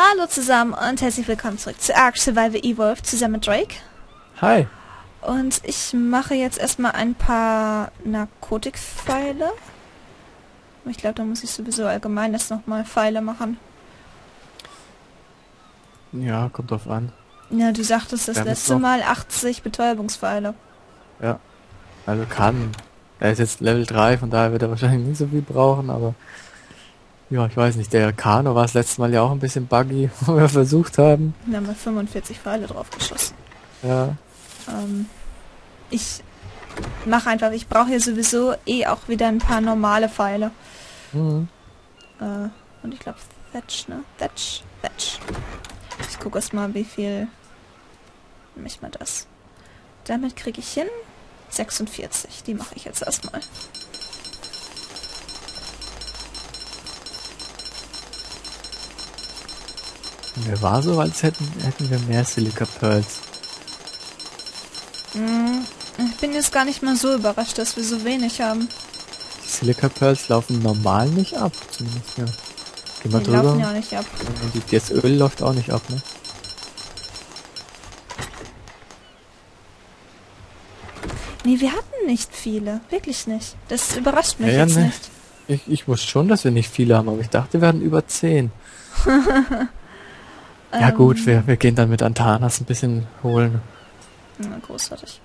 Hallo zusammen und herzlich willkommen zurück zu Ark: Survival Evolved zusammen mit Drake. Hi. Und ich mache jetzt erstmal ein paar Narkotikpfeile. Ich glaube, da muss ich sowieso allgemein das nochmal Pfeile machen. Ja, kommt drauf an. Ja, du sagtest das letzte Mal 80 Betäubungspfeile. Ja, also kann. Er ist jetzt Level 3, von daher wird er wahrscheinlich nicht so viel brauchen, aber... Ja, ich weiß nicht, der Kano war das letzte Mal ja auch ein bisschen buggy, wo wir versucht haben. Da haben wir 45 Pfeile drauf geschossen. Ja. Ich mache einfach, ich brauche hier sowieso eh auch wieder ein paar normale Pfeile. Mhm. Und ich glaube Thatch, ne? Thatch. Ich gucke erstmal, wie viel... Nimm ich mal das. Damit kriege ich hin 46. Die mache ich jetzt erstmal. Mir war so, als hätten wir mehr Silica Pearls. Ich bin jetzt gar nicht mal so überrascht, dass wir so wenig haben. Die Silica Pearls laufen normal nicht ab, zumindest ja. Geh mal drüber. Die laufen ja auch nicht ab. Und das Öl läuft auch nicht ab, ne? Nee, wir hatten nicht viele. Wirklich nicht. Das überrascht mich jetzt nicht. Ich wusste schon, dass wir nicht viele haben, aber ich dachte, wir hatten über 10. Ja gut, wir gehen dann mit Antanas ein bisschen holen. Na, großartig.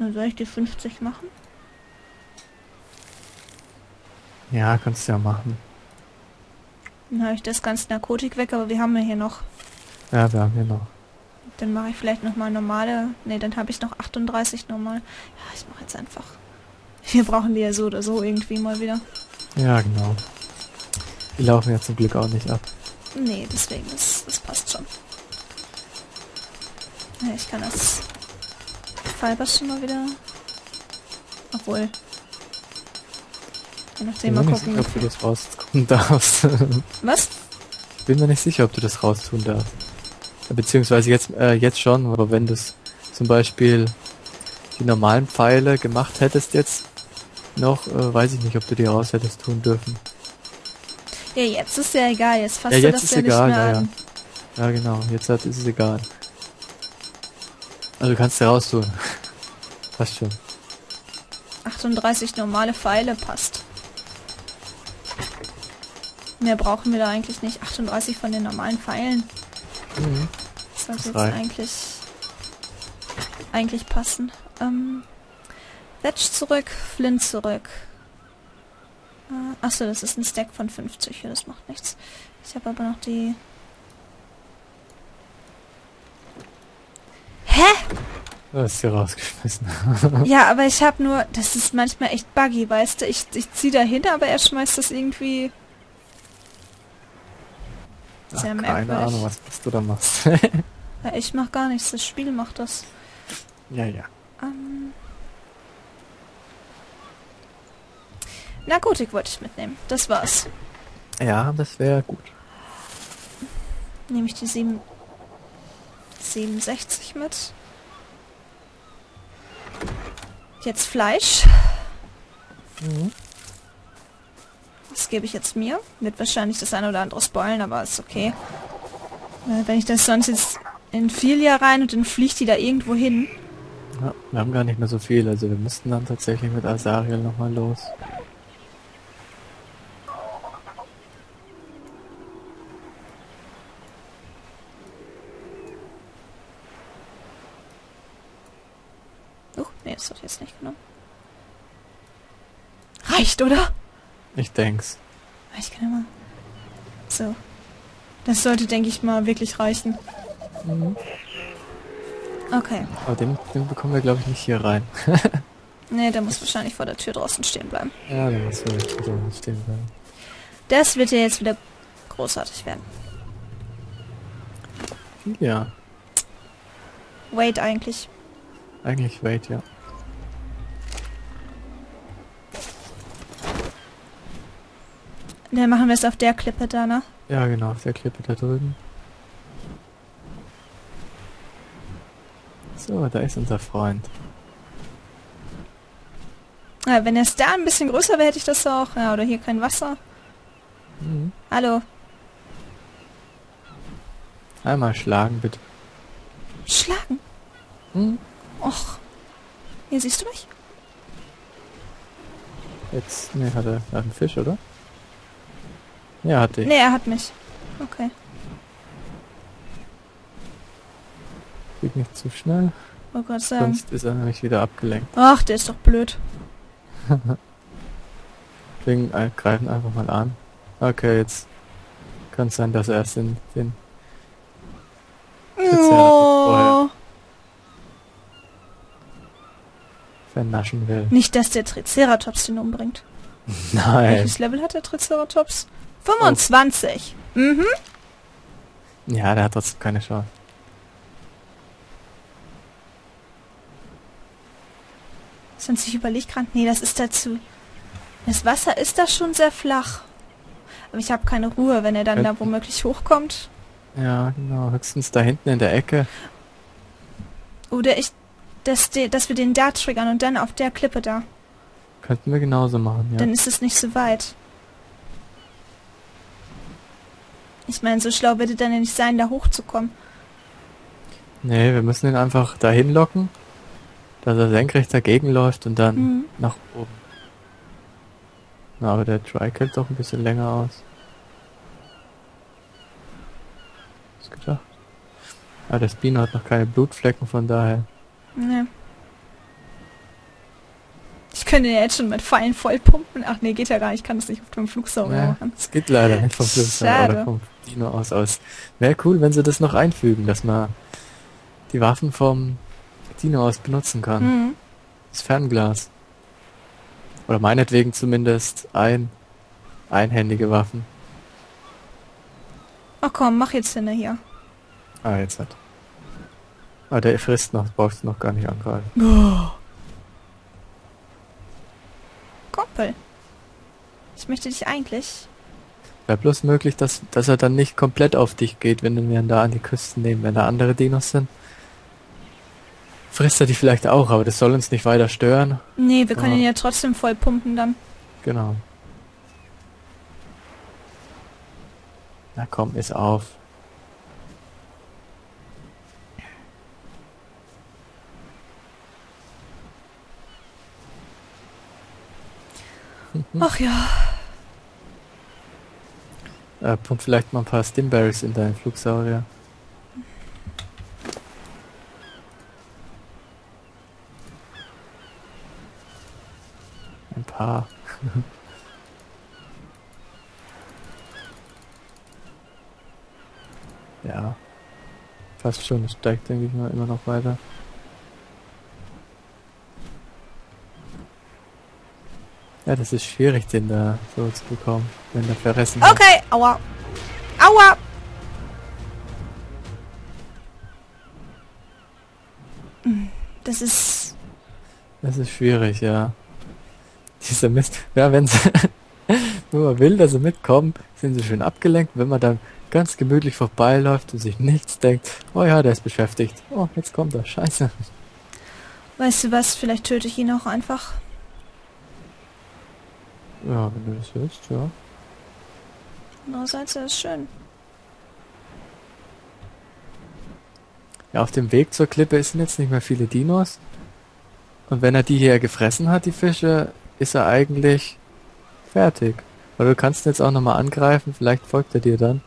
Dann soll ich die 50 machen? Ja, kannst du ja machen. Dann habe ich das ganze Narkotik weg, aber wir haben ja hier noch. Ja, wir haben hier noch. Dann mache ich vielleicht nochmal normale... Ne, dann habe ich noch 38 normal. Ja, ich mache jetzt einfach... Wir brauchen die ja so oder so irgendwie mal wieder. Ja, genau. Die laufen ja zum Glück auch nicht ab. Nee, deswegen, das passt schon. Ja, ich kann das Fibers schon mal wieder... Obwohl... Ich kann noch den mal gucken. Ich bin mir nicht sicher, ob du das raustun darfst. Was? Ich bin mir nicht sicher, ob du das raustun darfst. Beziehungsweise jetzt schon, aber wenn du es zum Beispiel die normalen Pfeile gemacht hättest jetzt... Noch, weiß ich nicht, ob du die raus hättest tun dürfen. Ja, jetzt ist ja egal, jetzt fasst du das ja nicht mehr an. Ja, genau, jetzt ist es egal. Also du kannst ja raus tun. Passt schon. 38 normale Pfeile, passt. Mehr brauchen wir da eigentlich nicht. 38 von den normalen Pfeilen. Mhm. Das sollte jetzt eigentlich passen. Thatch zurück, Flint zurück. Achso, das ist ein Stack von 50. Ja, das macht nichts. Ich habe aber noch die... Hä? Du hast sie rausgeschmissen. Ja, aber ich habe nur... Das ist manchmal echt buggy, weißt du? Ich ziehe dahin, aber er schmeißt das irgendwie... Sehr merkwürdig. Keine Ahnung, was du da machst. Ja, ich mach gar nichts. Das Spiel macht das. Ja. Narkotik wollte ich mitnehmen. Das war's. Ja, das wäre gut. Nehme ich die 67 mit. Jetzt Fleisch. Mhm. Das gebe ich jetzt mir. Wird wahrscheinlich das ein oder andere spoilen, aber ist okay. Wenn ich das sonst jetzt in Filia rein und dann fliegt die da irgendwo hin. Ja, wir haben gar nicht mehr so viel, also wir müssten dann tatsächlich mit Azariel nochmal los. Nee, das hat jetzt nicht genommen. Reicht, oder? Ich denk's. Ich kann ja mal... So. Das sollte, denke ich mal, wirklich reichen. Mhm. Okay. Aber den bekommen wir, glaube ich, nicht hier rein. Nee, der muss wahrscheinlich vor der Tür draußen stehen bleiben. Ja, der muss vor der Tür draußen stehen bleiben. Das wird ja jetzt wieder großartig werden. Ja. Wait eigentlich. Eigentlich wait, ja. Dann machen wir es auf der Klippe da, ne? Ja, genau, auf der Klippe da drüben. So, da ist unser Freund. Ja, wenn es da ein bisschen größer wäre, hätte ich das auch. Ja, oder hier kein Wasser. Mhm. Hallo. Einmal schlagen, bitte. Schlagen? Mhm. Och. Hier siehst du mich? Jetzt, ne, hat er einen Fisch, oder? Ja, hat er. Ne, er hat mich. Okay. Geht nicht zu schnell. Oh Gott sei Dank. Sonst ist er nämlich wieder abgelenkt. Ach, der ist doch blöd. Deswegen greifen einfach mal an. Okay, jetzt kann es sein, dass er es in den... Oh. Vernaschen will. Nicht, dass der Triceratops den umbringt. Nein. Welches Level hat der Triceratops? 25. Oh. Mhm. Ja, der hat trotzdem keine Chance. Sonst ich überlege gerade, nee, das ist dazu. Das Wasser ist da schon sehr flach. Aber ich habe keine Ruhe, wenn er dann da womöglich hochkommt. Ja, genau, höchstens da hinten in der Ecke. Oder ich, dass wir den da triggern und dann auf der Klippe da. Könnten wir genauso machen, ja. Dann ist es nicht so weit. Ich meine, so schlau wird es dann ja nicht sein, da hochzukommen. Nee, wir müssen ihn einfach dahin locken. Dass er senkrecht dagegen läuft und dann nach oben. Na, aber der Drake hält doch ein bisschen länger aus. Ist gedacht. Aber das Biene hat noch keine Blutflecken, von daher. Nee. Ich könnte ja jetzt schon mit Pfeilen voll pumpen. Ach nee, geht ja gar nicht. Ich kann das nicht auf dem Flugsaurier machen. Es geht leider nicht vom Flugsaurier oder vom Dino aus. Wäre cool, wenn sie das noch einfügen, dass man die Waffen vom Dino aus benutzen kann. Das Fernglas. Oder meinetwegen zumindest einhändige Waffen. Ach komm, mach jetzt hin hier. Ah, jetzt hat. Ah, der frisst noch, brauchst du noch gar nicht angreifen. Oh. Kumpel. Ich möchte dich eigentlich. Wäre bloß möglich, dass er dann nicht komplett auf dich geht, wenn wir ihn da an die Küsten nehmen, wenn da andere Dinos sind. Frisst er die vielleicht auch, aber das soll uns nicht weiter stören. Nee, wir können ihn ja trotzdem voll pumpen dann. Genau. Na komm, iss auf. Ach ja. Pump vielleicht mal ein paar Stimberries in deinen Flugsaurier. Ja, fast schon. Es steigt, denke ich mal, immer noch weiter. Ja, das ist schwierig, den da so zu bekommen, wenn der verressen wird. Okay, aua. Aua! Das ist schwierig, ja. Dieser Mist. Ja, wenn sie nur man will, dass sie mitkommen, sind sie schön abgelenkt. Wenn man dann ganz gemütlich vorbeiläuft und sich nichts denkt, oh ja, der ist beschäftigt. Oh, jetzt kommt er. Scheiße. Weißt du was? Vielleicht töte ich ihn auch einfach. Ja, wenn du das willst, ja. Andererseits ist es schön. Ja, auf dem Weg zur Klippe sind jetzt nicht mehr viele Dinos. Und wenn er die hier gefressen hat, die Fische, ist er eigentlich fertig. Weil du kannst jetzt auch nochmal angreifen, vielleicht folgt er dir dann.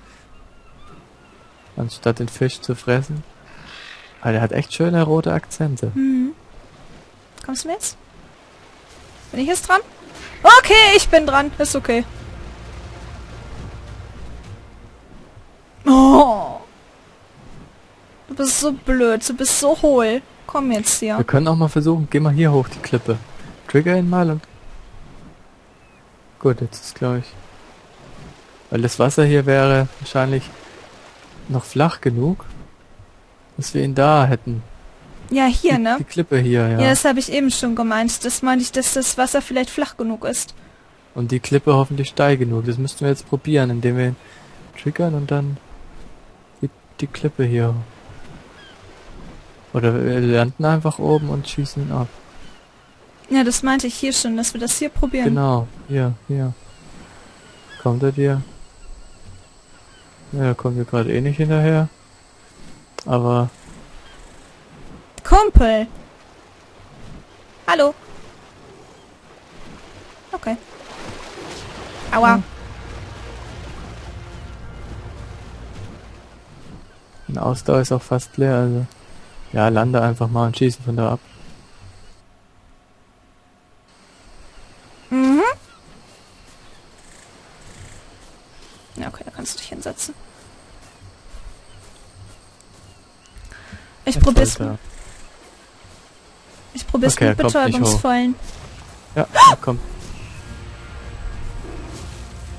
Anstatt den Fisch zu fressen. Aber der hat echt schöne rote Akzente. Kommst du mir jetzt? Bin ich jetzt dran? Okay, ich bin dran. Ist okay. Oh. Du bist so blöd, du bist so hohl. Komm jetzt hier. Wir können auch mal versuchen, geh mal hier hoch die Klippe. Trigger ihn mal und... Gut, jetzt ist glaube ich. Weil das Wasser hier wäre wahrscheinlich noch flach genug, dass wir ihn da hätten. Ja, hier, ne? Die Klippe hier, ja. Ja, das habe ich eben schon gemeint. Das meine ich, dass das Wasser vielleicht flach genug ist. Und die Klippe hoffentlich steil genug. Das müssten wir jetzt probieren, indem wir ihn triggern und dann die Klippe hier. Oder wir landen einfach oben und schießen ihn ab. Ja, das meinte ich hier schon, dass wir das hier probieren. Genau, hier. Kommt er dir? Ja, da kommen wir gerade eh nicht hinterher. Aber... Kumpel! Hallo! Okay. Aua! Ein Ausdauer ist auch fast leer, also... Ja, lande einfach mal und schießen von da ab. Mhm. Ja, okay, da kannst du dich hinsetzen. Ich probier's. Ich probier's mit Betäubungsvollen. Ja, komm.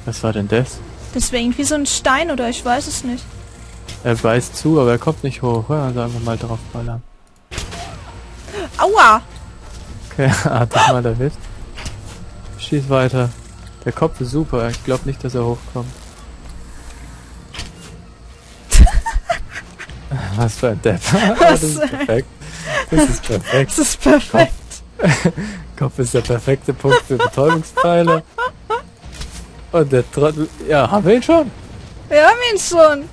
Was war denn das? Das wäre irgendwie so ein Stein oder ich weiß es nicht. Er beißt zu, aber er kommt nicht hoch. Also einfach mal draufballern. Aua! Okay, hat das mal erwischt. Schieß weiter. Der Kopf ist super. Ich glaube nicht, dass er hochkommt. Was für ein Depp. Das ist perfekt. Kopf. Kopf ist der perfekte Punkt für Betäubungspfeile. Und der Trottel... Ja, haben wir ihn schon? Wir haben ihn schon.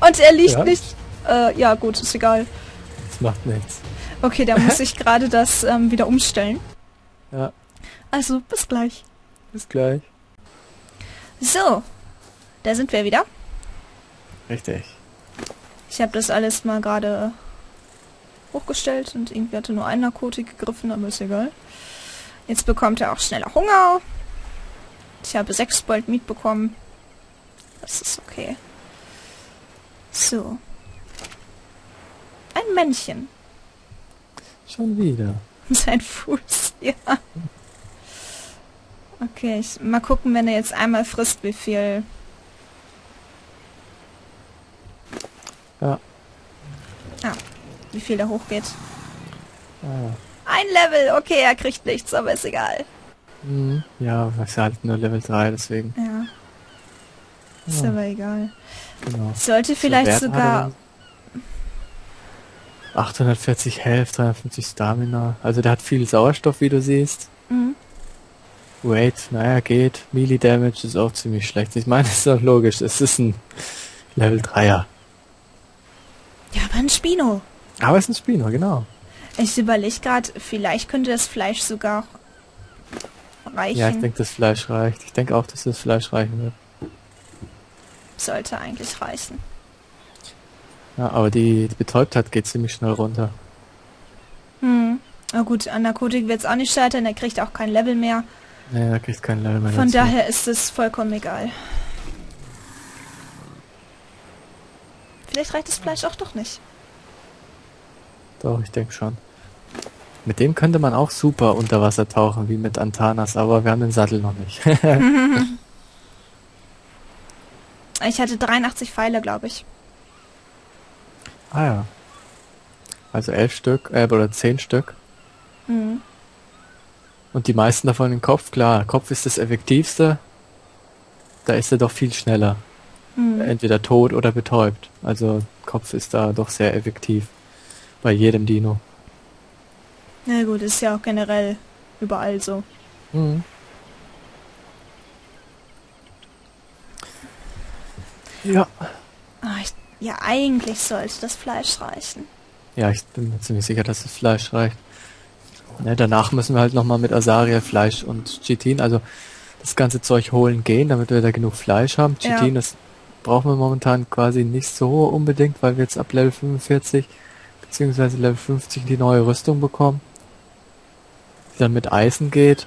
Und er liegt nicht... ja gut, ist egal. Das macht nichts. Okay, da muss ich gerade das wieder umstellen. Ja. Also, bis gleich. Bis gleich. So. Da sind wir wieder. Richtig. Ich habe das alles mal gerade hochgestellt und irgendwie hatte nur ein Narkotik gegriffen, aber ist egal. Jetzt bekommt er auch schneller Hunger. Ich habe 6 Boiled Meat bekommen. Das ist okay. So. Ein Männchen. Schon wieder. Sein Fuß, ja. Okay, mal gucken, wenn er jetzt einmal frisst, wie viel... Ja. Ah, wie viel da hochgeht. Ah. Ein Level, okay, er kriegt nichts, aber ist egal. Mhm. Ja, das ist halt nur Level 3, deswegen. Ja. Ist aber egal. Genau. Sollte vielleicht sogar... 840 Health, 350 Stamina. Also der hat viel Sauerstoff, wie du siehst. Mhm. Wait, naja, geht. Melee Damage ist auch ziemlich schlecht. Ich meine, das ist doch logisch. Es ist ein Level 3er. Ja, aber ein Spino. Aber es ist ein Spino, genau. Ich überlege gerade, vielleicht könnte das Fleisch sogar reichen. Ja, ich denke, das Fleisch reicht. Ich denke auch, dass das Fleisch reichen wird. Sollte eigentlich reichen. Ja, aber die Betäubtheit geht ziemlich schnell runter. Hm. Na gut, an Narkotik wird es auch nicht scheitern, er kriegt auch kein Level mehr. Nee, er kriegt kein Level mehr. Von daher ist es vollkommen egal. Vielleicht reicht das Fleisch auch doch nicht. Doch, ich denke schon. Mit dem könnte man auch super unter Wasser tauchen, wie mit Antanas, aber wir haben den Sattel noch nicht. Ich hatte 83 Pfeile, glaube ich. Ah ja. Also 11 Stück, oder 10 Stück. Mhm. Und die meisten davon im Kopf, klar. Kopf ist das effektivste. Da ist er doch viel schneller. Mhm. Entweder tot oder betäubt. Also Kopf ist da doch sehr effektiv. Bei jedem Dino. Na gut, ist ja auch generell überall so. Mhm. Ja. Ja, eigentlich sollte das Fleisch reichen. Ja, ich bin mir ziemlich sicher, dass das Fleisch reicht. Ne, danach müssen wir halt nochmal mit Azariel Fleisch und Chitin, also das ganze Zeug holen gehen, damit wir da genug Fleisch haben. Chitin, das brauchen wir momentan quasi nicht so unbedingt, weil wir jetzt ab Level 45 bzw. Level 50 die neue Rüstung bekommen, die dann mit Eisen geht.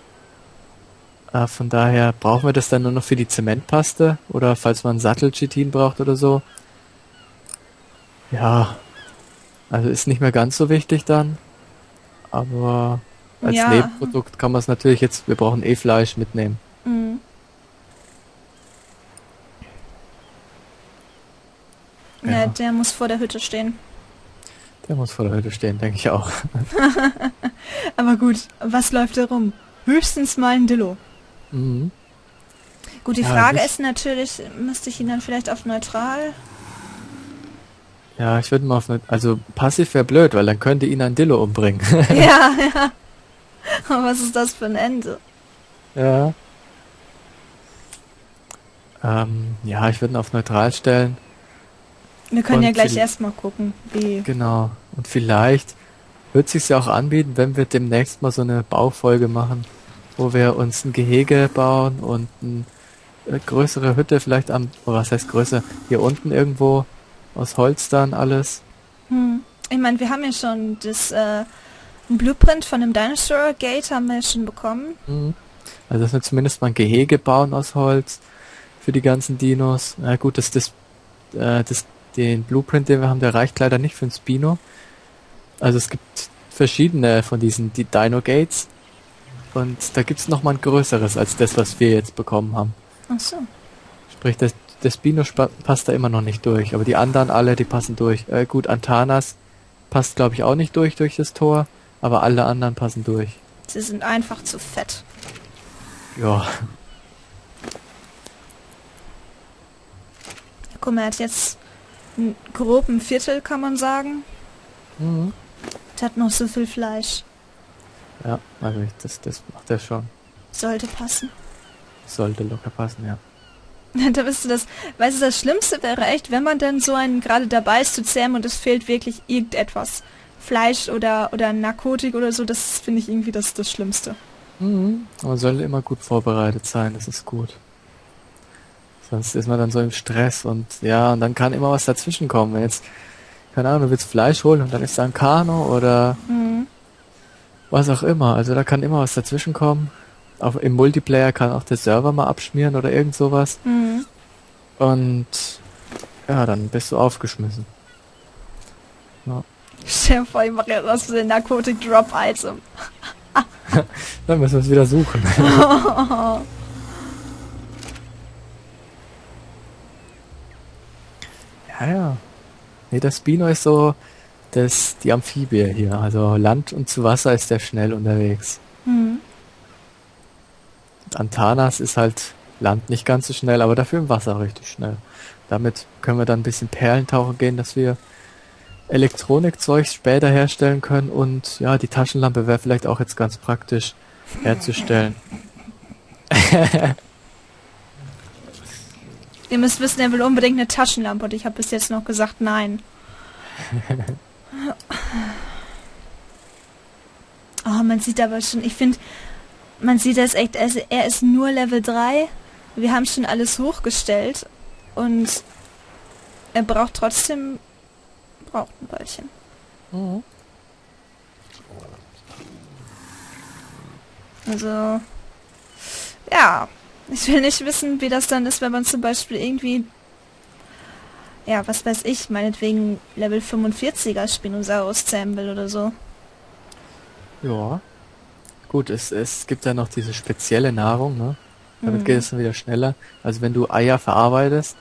Von daher brauchen wir das dann nur noch für die Zementpaste oder falls man Sattel-Chitin braucht oder so. Ja, also ist nicht mehr ganz so wichtig dann, aber als Nebenprodukt kann man es natürlich jetzt, wir brauchen eh Fleisch mitnehmen. Mhm. Ja. Ja, der muss vor der Hütte stehen. Der muss vor der Hütte stehen, denke ich auch. Aber gut, was läuft da rum? Höchstens mal ein Dillo. Mhm. Gut, die Frage ist natürlich, müsste ich ihn dann vielleicht auf neutral... Ja, ich würde mal auf... Also passiv wäre blöd, weil dann könnte ihn ein Dillo umbringen. Ja, ja. Aber was ist das für ein Ende? Ja. Ja, ich würde ihn auf neutral stellen. Wir können ja gleich erstmal gucken, wie... Genau. Und vielleicht wird es sich ja auch anbieten, wenn wir demnächst mal so eine Baufolge machen, wo wir uns ein Gehege bauen und eine größere Hütte vielleicht am... Oder was heißt größer? Hier unten irgendwo aus Holz dann alles. Hm. Ich meine, wir haben ja schon das ein Blueprint von dem Dinosaur Gate haben wir ja schon bekommen. Hm. Also dass wir zumindest mal ein Gehege bauen aus Holz für die ganzen Dinos. Na gut, den Blueprint, den wir haben, der reicht leider nicht für ein Spino. Also es gibt verschiedene von diesen Dino-Gates und da gibt es nochmal ein größeres als das, was wir jetzt bekommen haben. Ach so. Sprich, der Spino passt da immer noch nicht durch, aber die anderen alle, die passen durch. Gut, Antanas passt, glaube ich, auch nicht durch das Tor, aber alle anderen passen durch. Sie sind einfach zu fett. Ja. Guck mal, er hat jetzt grob ein Viertel, kann man sagen. Mhm. Er hat noch so viel Fleisch. Ja, also das macht er schon. Sollte passen. Sollte locker passen, ja. Da bist du das. Weißt du, das Schlimmste wäre echt, wenn man dann so einen gerade dabei ist zu zähmen und es fehlt wirklich irgendetwas. Fleisch oder Narkotik oder so, das finde ich irgendwie das Schlimmste. Mhm. Man sollte immer gut vorbereitet sein, das ist gut. Sonst ist man dann so im Stress und ja, und dann kann immer was dazwischen kommen. Wenn jetzt, keine Ahnung, du willst Fleisch holen und dann ist da ein Kano oder was auch immer. Also da kann immer was dazwischen kommen. Auch im Multiplayer kann auch der Server mal abschmieren oder irgend sowas. Mhm. Und ja, dann bist du aufgeschmissen. Ja. Stell dir vor, ich mache jetzt was für den Narkotik-Drop-Item. Dann müssen wir es wieder suchen. Ja. Nee, das Spino ist so die Amphibie hier. Also Land und zu Wasser ist der schnell unterwegs. Mhm. Antanas ist halt Land nicht ganz so schnell, aber dafür im Wasser richtig schnell. Damit können wir dann ein bisschen Perlentauchen gehen, dass wir Elektronikzeug später herstellen können und ja, die Taschenlampe wäre vielleicht auch jetzt ganz praktisch herzustellen. Ihr müsst wissen, er will unbedingt eine Taschenlampe und ich habe bis jetzt noch gesagt, nein. Oh, man sieht aber schon, ich finde, man sieht das echt, er ist nur Level 3, wir haben schon alles hochgestellt und er braucht trotzdem ein Bällchen. Mhm. Also, ja. Ich will nicht wissen, wie das dann ist, wenn man zum Beispiel irgendwie, ja, was weiß ich, meinetwegen Level 45er Spinosaurus zähmen will oder so. Ja. Gut, es gibt ja noch diese spezielle Nahrung, ne? Damit geht es dann wieder schneller. Also wenn du Eier verarbeitest,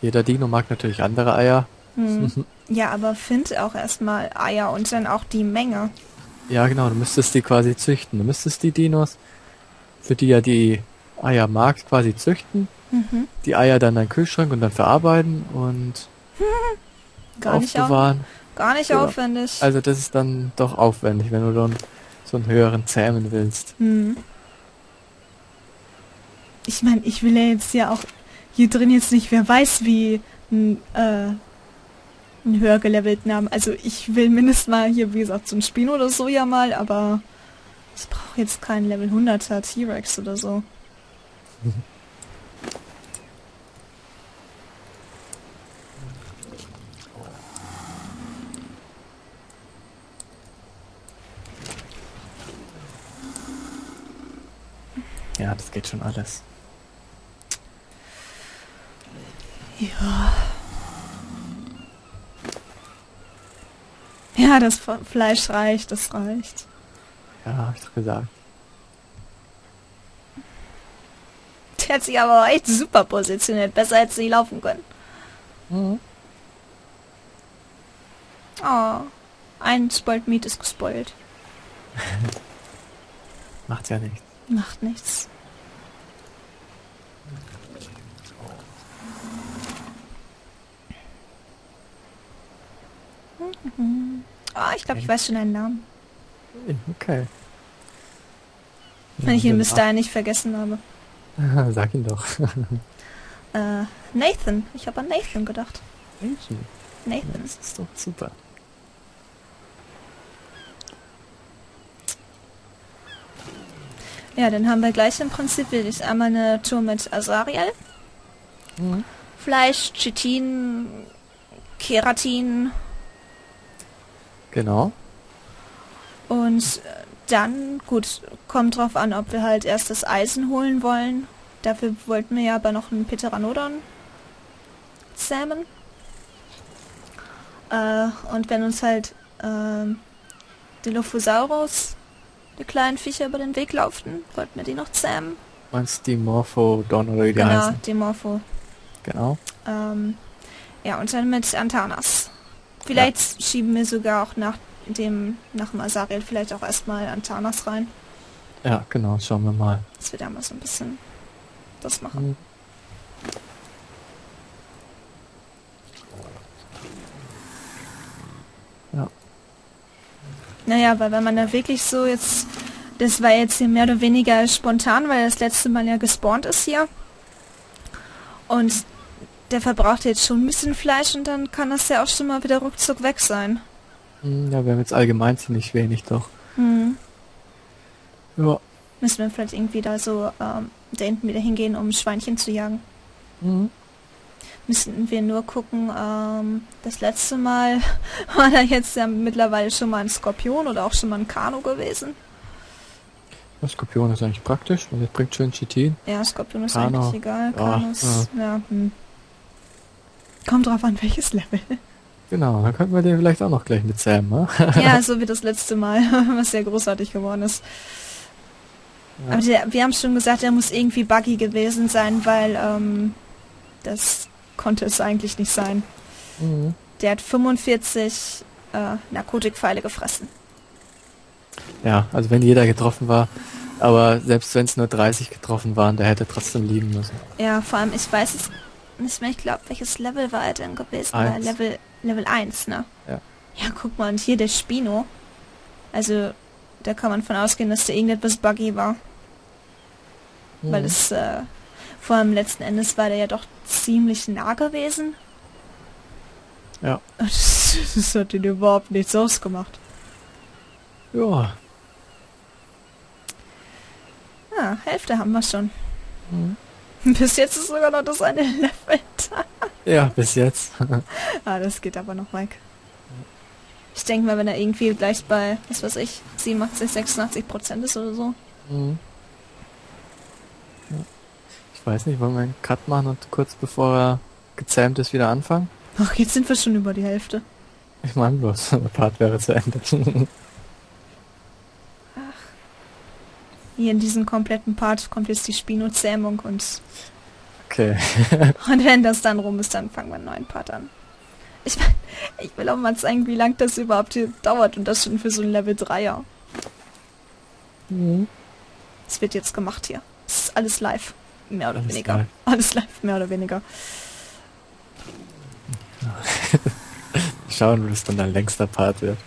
jeder Dino mag natürlich andere Eier. Mhm. Ja, aber find auch erstmal Eier und dann auch die Menge. Ja, genau, du müsstest die quasi züchten. Du müsstest die Dinos, für die ja die Eier mag, quasi züchten, die Eier dann in den Kühlschrank und dann verarbeiten und aufbewahren. Gar nicht aufwendig. Also das ist dann doch aufwendig, wenn du dann so einen höheren zähmen willst. Hm. Ich meine, ich will ja jetzt auch hier drin jetzt nicht, wer weiß, wie einen höher gelevelten haben. Also ich will mindestens mal hier, wie gesagt, so ein Spino oder so ja mal, aber ich brauche jetzt keinen Level 100er T-Rex oder so. Ja, das geht schon alles. Ja. Ja, das Fleisch reicht, das reicht. Ja, hab ich doch gesagt. Der hat sich aber echt super positioniert. Besser hätte sie nicht laufen können. Mhm. Oh, ein Spoiled Meat ist gespoilt. Macht ja nichts. Macht nichts. Mhm. Oh, ich glaube, ich weiß schon einen Namen. Okay. Wenn ich ihn bis dahin nicht vergessen habe. Sag ihn doch. Nathan. Ich habe an Nathan gedacht. Nathan? Nathan. Das ist doch super. Ja, dann haben wir gleich im Prinzip wirklich einmal eine Tour mit Azariel. Mhm. Fleisch, Chitin, Keratin. Genau. Und dann, gut, kommt drauf an, ob wir halt erst das Eisen holen wollen. Dafür wollten wir ja aber noch einen Pteranodon zähmen. Und wenn uns halt Dilophosaurus, die kleinen Viecher, über den Weg lauften, wollten wir die noch zähmen. Meinst du die Morphodon oder die heißen? Genau, die Morpho. Genau. Ja, und dann mit Antanas. Vielleicht schieben wir sogar auch nach dem Azariel vielleicht auch erstmal Antanas rein. Ja, genau, schauen wir mal. Dass wir da mal so ein bisschen das machen. Ja. Naja, weil wenn man da wirklich so jetzt... Das war jetzt hier mehr oder weniger spontan, weil das letzte Mal ja gespawnt ist hier. Und der verbraucht jetzt schon ein bisschen Fleisch und dann kann das ja auch schon mal wieder ruckzuck weg sein. Ja, wir haben jetzt allgemein ziemlich wenig doch. Mhm. Ja. Müssen wir vielleicht irgendwie da so da hinten wieder hingehen, um Schweinchen zu jagen. Mhm. Müssen wir nur gucken, das letzte Mal war da jetzt ja mittlerweile schon mal ein Skorpion oder auch schon mal ein Kano gewesen. Ja, Skorpion ist eigentlich praktisch und das bringt schön Chitin. Ja, Skorpion ist Kano eigentlich egal. Kanos, ja. Kommt drauf an, welches Level. Genau, dann könnten wir den vielleicht auch noch gleich mit zähmen, ne? Ja, so wie das letzte Mal, was sehr großartig geworden ist. Ja. Aber wir haben schon gesagt, er muss irgendwie buggy gewesen sein, weil das konnte es eigentlich nicht sein. Mhm. Der hat 45 Narkotikpfeile gefressen. Ja, also wenn jeder getroffen war, aber selbst wenn es nur 30 getroffen waren, der hätte trotzdem liegen müssen. Ja, vor allem, ich weiß es nicht mehr, ich glaube, welches Level war er denn gewesen? Level 1, ne? Ja. Ja, guck mal, und hier der Spino. Also, da kann man von ausgehen, dass der irgendetwas buggy war. Mhm. Weil es, vor allem letzten Endes war der ja doch ziemlich nah gewesen. Ja. Das hat ihn überhaupt nichts ausgemacht. Ja. Ah, Hälfte haben wir schon. Mhm. Bis jetzt ist sogar noch das eine Level da. Ja, bis jetzt. Ah, das geht aber noch, Mike. Ich denke mal, wenn er irgendwie gleich bei, was weiß ich, 87, 86% ist oder so. Mhm. Ja. Ich weiß nicht, wollen wir einen Cut machen und kurz bevor er gezähmt ist wieder anfangen? Ach, jetzt sind wir schon über die Hälfte. Ich meine bloß, der Part wäre zu Ende. Hier in diesem kompletten Part kommt jetzt die Spinozähmung und... Okay. Und wenn das dann rum ist, dann fangen wir einen neuen Part an. Ich meine, ich will auch mal zeigen, wie lang das überhaupt hier dauert und das schon für so ein Level 3er. Mhm. Das wird jetzt gemacht hier. Das ist alles live. Mehr oder weniger. Live. Alles live, mehr oder weniger. Schauen, wie es dann dein längster Part wird.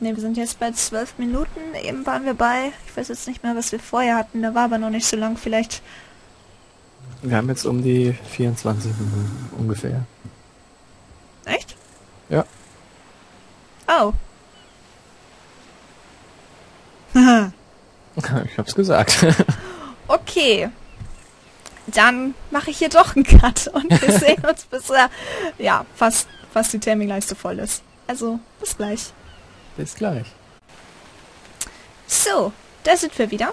Ne, wir sind jetzt bei 12 Minuten. Eben waren wir bei, ich weiß jetzt nicht mehr, was wir vorher hatten. Da war aber noch nicht so lang, vielleicht... Wir haben jetzt um die 24 Minuten ungefähr. Echt? Ja. Oh. Ich hab's gesagt. Okay. Dann mache ich hier doch einen Cut und wir sehen uns bis ja, fast die Terminleiste voll ist. Also, bis gleich. Bis gleich. So, da sind wir wieder.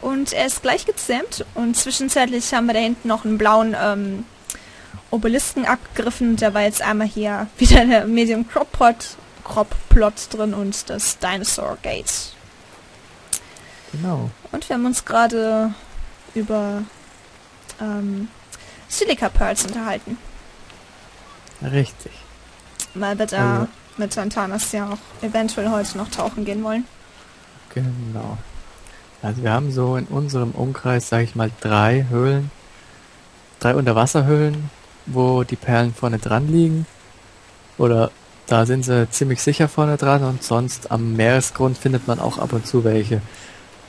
Und er ist gleich gezähmt. Und zwischenzeitlich haben wir da hinten noch einen blauen Obelisken abgegriffen. Da war jetzt einmal hier wieder der Medium Crop Plot drin und das Dinosaur Gate. Genau. Und wir haben uns gerade über Silica Pearls unterhalten. Richtig. Mal bitte... Also. Mit Antanas ja auch eventuell heute noch tauchen gehen wollen. Genau. Also wir haben so in unserem Umkreis, sage ich mal, drei Höhlen, drei Unterwasserhöhlen, wo die Perlen vorne dran liegen. Oder Da sind sie ziemlich sicher vorne dran und sonst am Meeresgrund findet man auch ab und zu welche.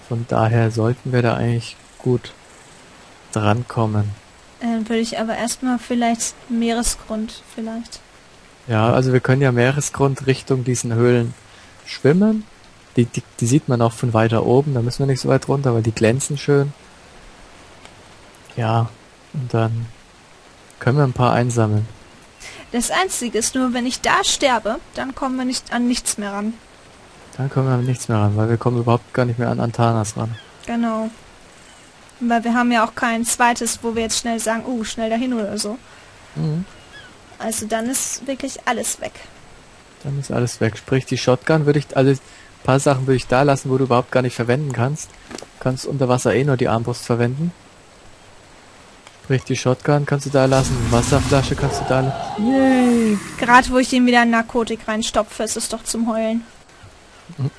Von daher sollten wir da eigentlich gut drankommen. Würde ich aber erstmal vielleicht Meeresgrund vielleicht. Ja, also wir können ja Meeresgrund Richtung diesen Höhlen schwimmen. Die sieht man auch von weiter oben, da müssen wir nicht so weit runter, weil die glänzen schön. Ja, und dann können wir ein paar einsammeln. Das Einzige ist nur, wenn ich da sterbe, dann kommen wir nicht an nichts mehr ran. Dann kommen wir an nichts mehr ran, weil wir kommen überhaupt gar nicht mehr an Antanas ran. Genau. Weil wir haben ja auch kein zweites, wo wir jetzt schnell sagen, oh, schnell dahin oder so. Mhm. Also dann ist wirklich alles weg. Dann ist alles weg. Sprich, die Shotgun würde ich, also ein paar Sachen würde ich da lassen, wo du überhaupt gar nicht verwenden kannst. Du kannst unter Wasser eh nur die Armbrust verwenden. Sprich, die Shotgun kannst du da lassen, Wasserflasche kannst du da lassen. Yay! Gerade wo ich ihm wieder Narkotik reinstopfe, ist es doch zum Heulen. Mhm.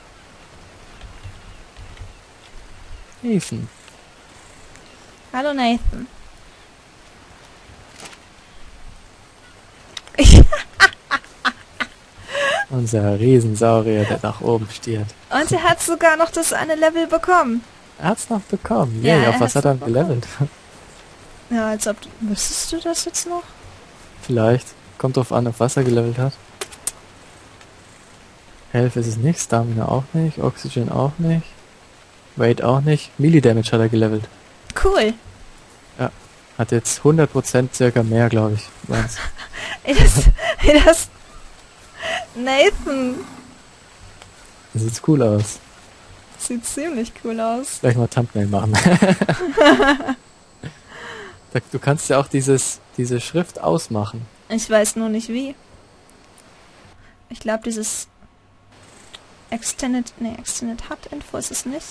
Nathan. Hallo Nathan. Unser Riesensaurier, der nach oben stiert. Und er hat sogar noch das eine Level bekommen. Er hat's noch bekommen. Yay, ja, auf was hat er gelevelt? Ja, als ob... Wüsstest du das jetzt noch? Vielleicht. Kommt drauf an, auf was er gelevelt hat. Health ist es nicht, Stamina auch nicht, Oxygen auch nicht, Weight auch nicht, Melee Damage hat er gelevelt. Cool. Ja, hat jetzt 100% circa mehr, glaube ich. Das... Nathan! Das sieht cool aus. Sieht ziemlich cool aus. Vielleicht mal Thumbnail machen. Du kannst ja auch diese Schrift ausmachen. Ich weiß nur nicht wie. Ich glaube, dieses Extended... Nee, Extended Hub Info ist es nicht.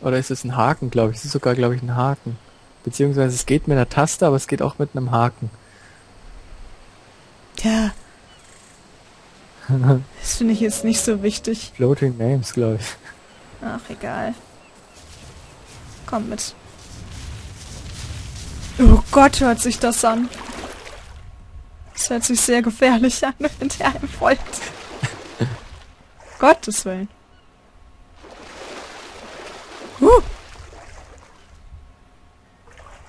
Oder ist es ein Haken, glaube ich. Es ist sogar, glaube ich, ein Haken. Beziehungsweise es geht mit einer Taste, aber es geht auch mit einem Haken. Ja. Das finde ich jetzt nicht so wichtig. Floating Names, glaube ich. Ach, egal. Kommt mit. Oh Gott, hört sich das an. Das hört sich sehr gefährlich an, wenn der einem folgt. Gottes Willen.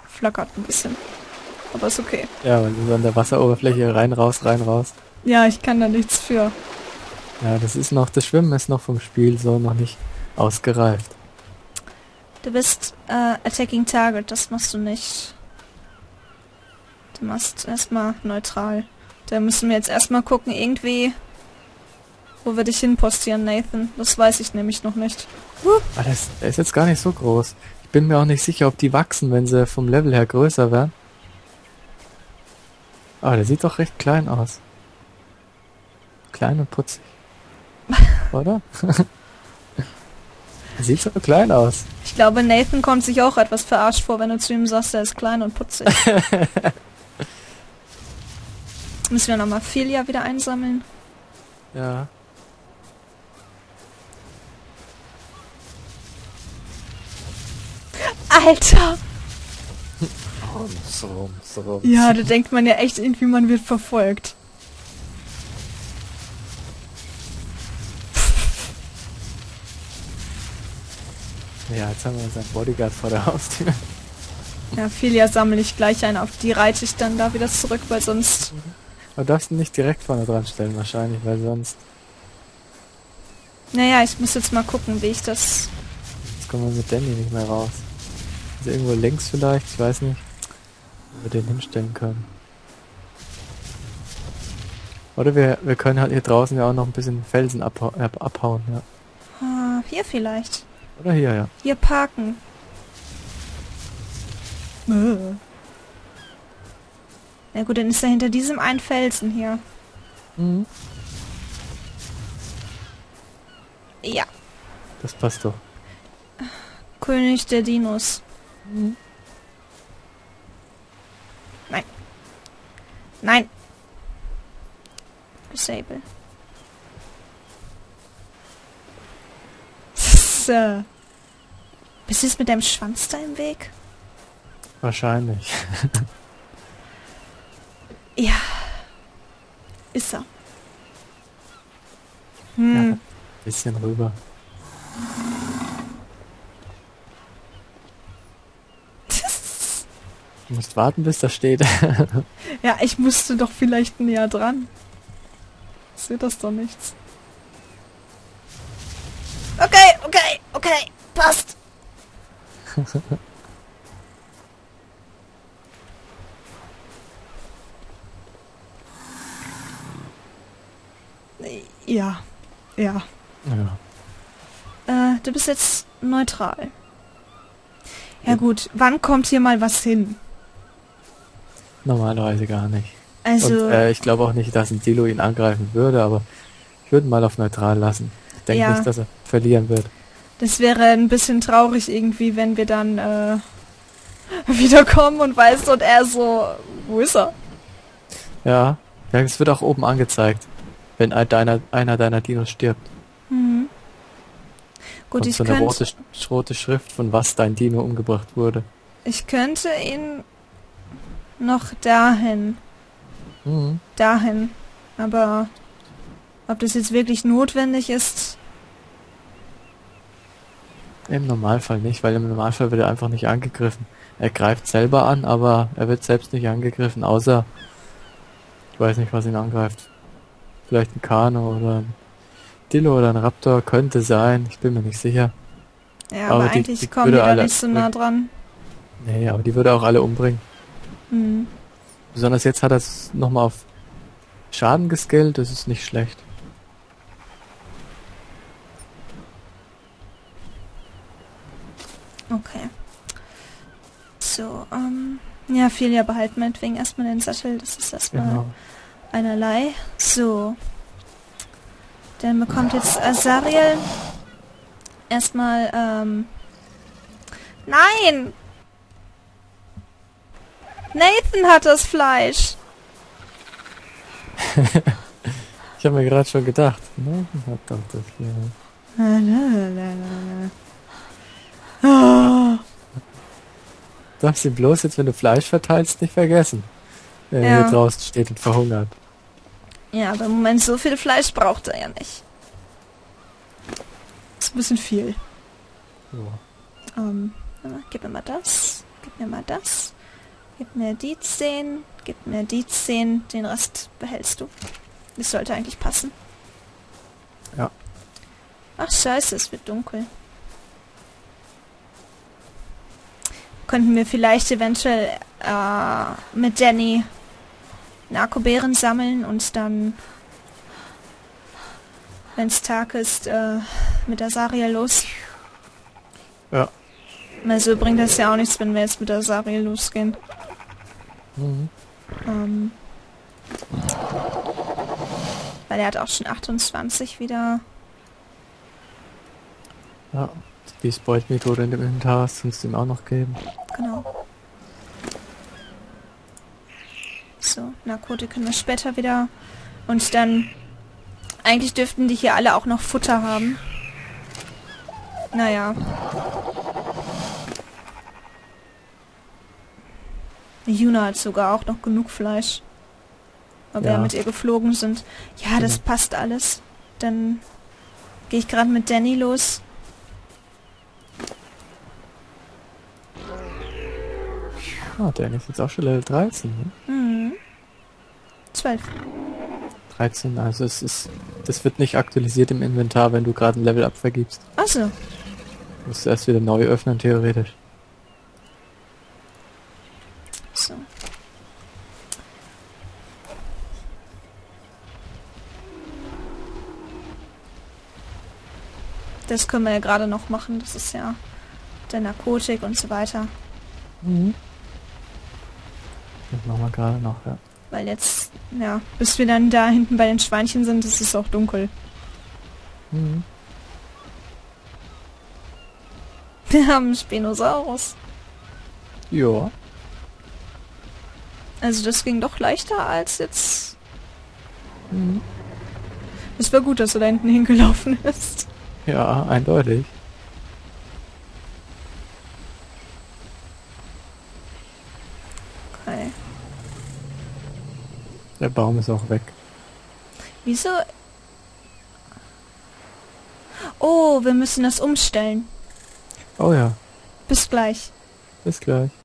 Flackert ein bisschen. Aber ist okay. Ja, weil du an der Wasseroberfläche rein, raus, rein, raus. Ja, ich kann da nichts für. Ja, das ist noch, das Schwimmen ist noch vom Spiel so noch nicht ausgereift. Du bist attacking target, das machst du nicht. Du machst erstmal neutral. Da müssen wir jetzt erstmal gucken, irgendwie, wo wir dich hinpostieren, Nathan. Das weiß ich nämlich noch nicht. Ah, der ist jetzt gar nicht so groß. Ich bin mir auch nicht sicher, ob die wachsen, wenn sie vom Level her größer werden. Ah, der sieht doch recht klein aus. Klein und putzig. Oder? Sieht so klein aus. Ich glaube, Nathan kommt sich auch etwas verarscht vor, wenn du zu ihm sagst, er ist klein und putzig. Müssen wir nochmal Filia wieder einsammeln? Ja. Alter! So rum. Ja, da denkt man ja echt irgendwie, man wird verfolgt. Ja, jetzt haben wir unseren Bodyguard vor der Haustür. Ja, Filia sammle ich gleich ein, auf die reite ich dann da wieder zurück, weil sonst... Aber darfst du nicht direkt vorne dran stellen wahrscheinlich, weil sonst... Naja, ich muss jetzt mal gucken, wie ich das... Jetzt kommen wir mit Danny nicht mehr raus. Ist irgendwo links vielleicht, ich weiß nicht, wo wir den hinstellen können. Oder wir können halt hier draußen ja auch noch ein bisschen Felsen abhauen, ja. Ah, hier vielleicht. Oder hier, ja. Hier parken. Na gut, dann ist er hinter diesem einen Felsen hier. Mhm. Ja. Das passt doch. König der Dinos. Mhm. Nein. Nein. Disable. So. Bist du jetzt mit deinem Schwanz da im Weg? Wahrscheinlich. Ja. Ist er. Hm. Ja, bisschen rüber. Du musst warten, bis das steht. Ja, ich musste doch vielleicht näher dran. Ich sehe das doch nichts. Okay, okay, okay. Passt. Ja, ja. Ja. Du bist jetzt neutral. Ja gut, wann kommt hier mal was hin? Normalerweise gar nicht. Also und, ich glaube auch nicht, dass ein Dilo ihn angreifen würde, aber ich würde ihn mal auf neutral lassen. Ich denke ja nicht, dass er verlieren wird. Das wäre ein bisschen traurig irgendwie, wenn wir dann wiederkommen und weißt und er so, wo ist er? Ja, es wird auch oben angezeigt, wenn einer deiner Dinos stirbt. Mhm. Gut, ich könnte... So eine rote Schrift, von was dein Dino umgebracht wurde. Ich könnte ihn noch dahin. Mhm. Dahin. Aber ob das jetzt wirklich notwendig ist? Im Normalfall nicht, weil im Normalfall wird er einfach nicht angegriffen. Er greift selber an, aber er wird selbst nicht angegriffen, außer... Ich weiß nicht, was ihn angreift. Vielleicht ein Kano oder ein Dillo oder ein Raptor, könnte sein, ich bin mir nicht sicher. Ja, aber eigentlich die kommen die da nicht so nah dran. Nee, aber die würde auch alle umbringen. Mhm. Besonders jetzt hat er es nochmal auf Schaden geskillt, das ist nicht schlecht. Okay. So, ja, Filia behalten meinetwegen erstmal den Sattel, das ist erstmal genau einerlei. So. Dann bekommt jetzt Azariel erstmal, nein! Nathan hat das Fleisch! Ich habe mir gerade schon gedacht, Nathan hat doch das Fleisch. Darfst du bloß jetzt, wenn du Fleisch verteilst, nicht vergessen, wenn er hier draußen steht und verhungert. Ja, aber im Moment so viel Fleisch braucht er ja nicht. Ist ein bisschen viel. Ja. Gib mir mal das. Gib mir mal das. Gib mir die 10. Gib mir die 10. Den Rest behältst du. Das sollte eigentlich passen. Ja. Ach scheiße, es wird dunkel. Könnten wir vielleicht eventuell mit Danny Narkobeeren sammeln und dann, wenn es Tag ist, mit Azariel los. Ja. Also bringt das ja auch nichts, wenn wir jetzt mit Azariel losgehen. Mhm. Weil er hat auch schon 28 wieder. Ja, die Spoil-Methode in dem Inventar, sonst ihm auch noch geben. Genau. So, Narkotik können wir später wieder. Und dann... Eigentlich dürften die hier alle auch noch Futter haben. Naja. Die Juna hat sogar auch noch genug Fleisch. Weil wir ja mit ihr geflogen sind. Ja, das passt alles. Dann gehe ich gerade mit Danny los. Ah, Danny ist jetzt auch schon Level 13, ne? Mhm. 12. 13, also es ist... Das wird nicht aktualisiert im Inventar, wenn du gerade ein Level-Up vergibst. Achso. Du musst erst wieder neu öffnen, theoretisch. So. Das können wir ja gerade noch machen, das ist ja der Narkotik und so weiter. Mhm. Das machen wir gerade noch, ja. Weil jetzt, ja, bis wir dann da hinten bei den Schweinchen sind, ist es auch dunkel. Mhm. Wir haben einen Spinosaurus. Ja. Also das ging doch leichter als jetzt. Mhm. Es war gut, dass er da hinten hingelaufen ist. Ja, eindeutig. Der Baum ist auch weg. Wieso? Oh, wir müssen das umstellen. Oh ja. Bis gleich. Bis gleich.